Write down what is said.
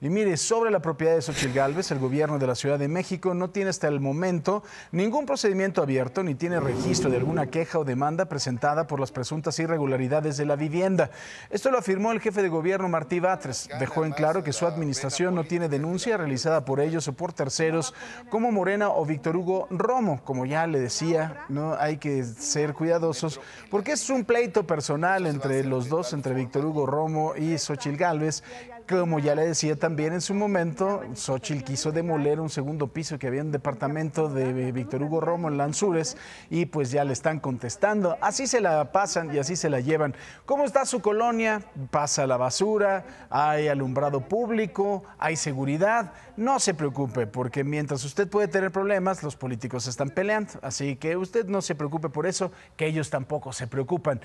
Y mire, sobre la propiedad de Xóchitl Gálvez, el gobierno de la Ciudad de México no tiene hasta el momento ningún procedimiento abierto ni tiene registro de alguna queja o demanda presentada por las presuntas irregularidades de la vivienda. Esto lo afirmó el jefe de gobierno, Martí Batres. Dejó en claro que su administración no tiene denuncia realizada por ellos o por terceros como Morena o Víctor Hugo Romo. Como ya le decía, ¿no? Hay que ser cuidadosos porque es un pleito personal entre los dos, entre Víctor Hugo Romo y Xóchitl Gálvez. Como ya le decía también en su momento, Xóchitl quiso demoler un segundo piso que había en el departamento de Víctor Hugo Romo en Lanzures y pues ya le están contestando. Así se la pasan y así se la llevan. ¿Cómo está su colonia? Pasa la basura, hay alumbrado público, hay seguridad. No se preocupe porque mientras usted puede tener problemas, los políticos están peleando. Así que usted no se preocupe por eso, que ellos tampoco se preocupan.